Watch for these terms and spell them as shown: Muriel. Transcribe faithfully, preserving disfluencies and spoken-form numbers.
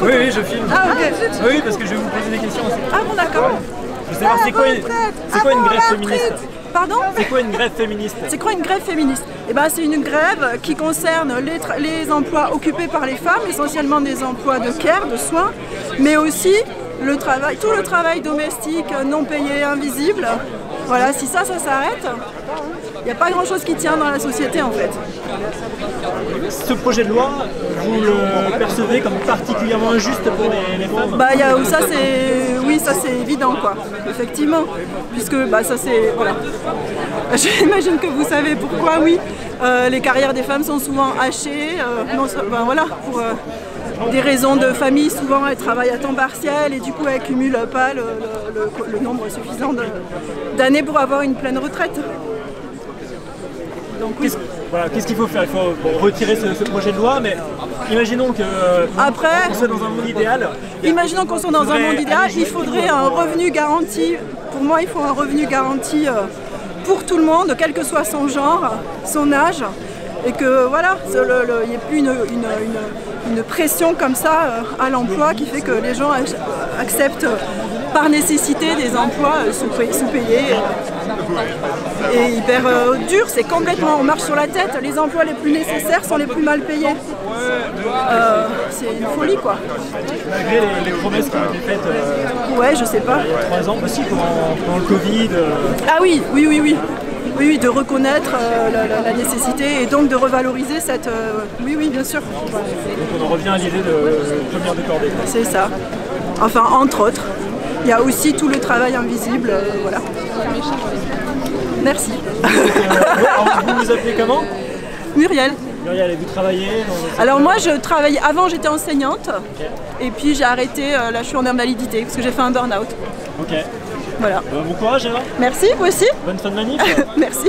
photo? Oui, oui, je filme. Ah, ok. Ah, oui, parce que je vais vous poser des questions aussi. Ah bon, d'accord. Je sais pas, c'est quoi, quoi une grève féministe? Pardon? C'est quoi une grève féministe? C'est quoi une grève féministe? Eh ben, c'est une grève qui concerne les, les emplois occupés par les femmes, essentiellement des emplois de care, de soins, mais aussi le travail, tout le travail domestique non payé, invisible. Voilà, si ça, ça s'arrête, il n'y a pas grand-chose qui tient dans la société en fait. Ce projet de loi, vous le percevez comme particulièrement injuste pour les, les femmes? Bah, y a, ça, oui, ça c'est évident, quoi, effectivement, puisque bah, ça c'est... Voilà. J'imagine que vous savez pourquoi, oui, euh, les carrières des femmes sont souvent hachées, euh, non, bah, voilà, pour euh, des raisons de famille, souvent elles travaillent à temps partiel et du coup elles cumulent pas le, le, le, le nombre suffisant d'années pour avoir une pleine retraite. Donc, oui. Qu'est-ce voilà, qu'est-ce qu'il faut faire? Il faut bon, retirer ce, ce projet de loi, mais imaginons que euh, après, qu'on soit dans un monde idéal. Imaginons qu'on soit dans un monde idéal, il faudrait un revenu garanti. Pour moi, il faut un revenu garanti euh, pour tout le monde, quel que soit son genre, son âge, et que voilà, il n'y ait plus une, une, une, une pression comme ça euh, à l'emploi qui fait que les gens acceptent euh, par nécessité des emplois euh, sous-payés. Et hyper euh, dur, c'est complètement, on marche sur la tête, les emplois les plus nécessaires sont les plus mal payés. Euh, c'est une folie quoi. Malgré les, les promesses qui ont été faites euh, ouais, je sais pas. trois ans aussi pendant le Covid. Euh... Ah oui, oui, oui, oui. Oui, oui, de reconnaître euh, la, la, la nécessité et donc de revaloriser cette... Euh... Oui, oui, bien sûr. Donc on en revient à l'idée de première de cordée. C'est ça. Enfin, entre autres. Il y a aussi tout le travail invisible, euh, voilà. Merci. Euh, vous vous appelez comment? Muriel. Muriel, et vous travaillez dans... Alors moi, je travaille... Avant, j'étais enseignante. Okay. Et puis j'ai arrêté, euh, là je suis en invalidité, parce que j'ai fait un burn-out. Ok. Voilà. Bah, bon courage alors. Merci, vous aussi. Bonne fin de manif. Merci.